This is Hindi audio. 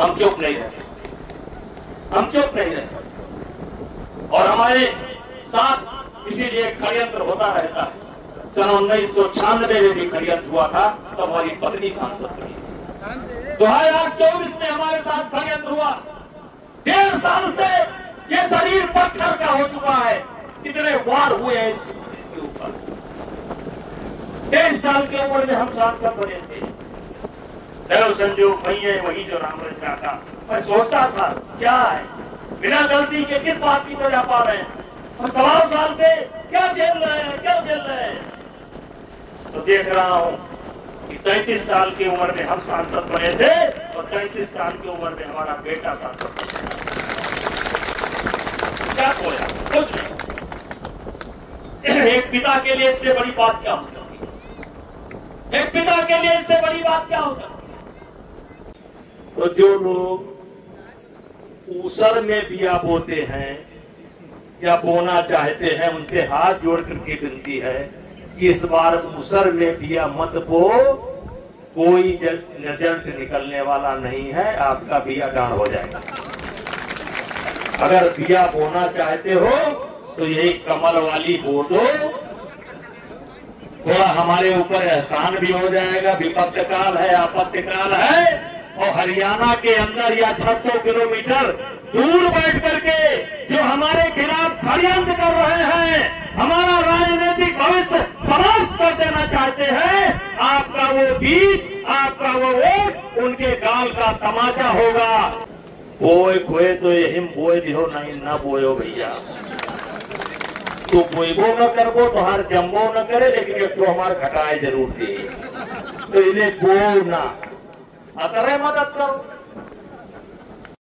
हम चुप नहीं रह सकते, हम चुप नहीं रह सकते और हमारे साथ इसीलिए षड्यंत्र होता रहता है। सन 1996 में भी षड्यंत्र हुआ था, तब हमारी पत्नी सांसद थी। 2024 में हमारे साथ षड्यंत्र हुआ। 1.5 साल से ये शरीर पत्थर का हो चुका है। कितने वार हुए हैं इसके ऊपर। 23 साल की उम्र में हम सांसद बने थे। देव संजोग वही है, वही जो राम रचा था। मैं सोचता था क्या है, बिना गलती के किस बात की सजा पा रहे हैं हम। 1.25 साल से क्या झेल रहे हैं, क्या झेल रहे हैं। तो देख रहा हूँ कि 33 साल की उम्र में हम सांसद बने थे और 33 साल की उम्र में हमारा बेटा सांसद बना। क्या खोया, कुछ नहीं। एक पिता के लिए इससे बड़ी बात क्या हो सकती है, एक पिता के लिए इससे बड़ी बात क्या हो सकती है। तो जो लोग ऊसर में बिया बोते हैं या बोना चाहते हैं, उनसे हाथ जोड़कर की विनती है कि इस बार ऊसर में बिया मत बो। कोई रिजल्ट निकलने वाला नहीं है, आपका बिया गाढ़ हो जाएगा। अगर बिया बोना चाहते हो तो यही कमल वाली बो दो, थोड़ा हमारे ऊपर एहसान भी हो जाएगा। विपक्ष काल है, आपत्तिकाल है और हरियाणा के अंदर या 600 किलोमीटर दूर बैठ करके जो हमारे खिलाफ षड्यंत्र कर रहे हैं, हमारा राजनीतिक भविष्य समाप्त कर देना चाहते हैं, आपका वो बीज, आपका वो वोट उनके गाल का तमाचा होगा। बोए खोए तो यही बोए दियो, नहीं ना बोयो भैया। तू बोएबो न करबो तो हार जम्बो न करे, लेकिन एक तो हमारे घटाए जरूर दे। तो इन्हें बो ना, अतरे मदद करो।